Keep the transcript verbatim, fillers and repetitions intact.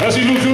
Gracias, Lucho.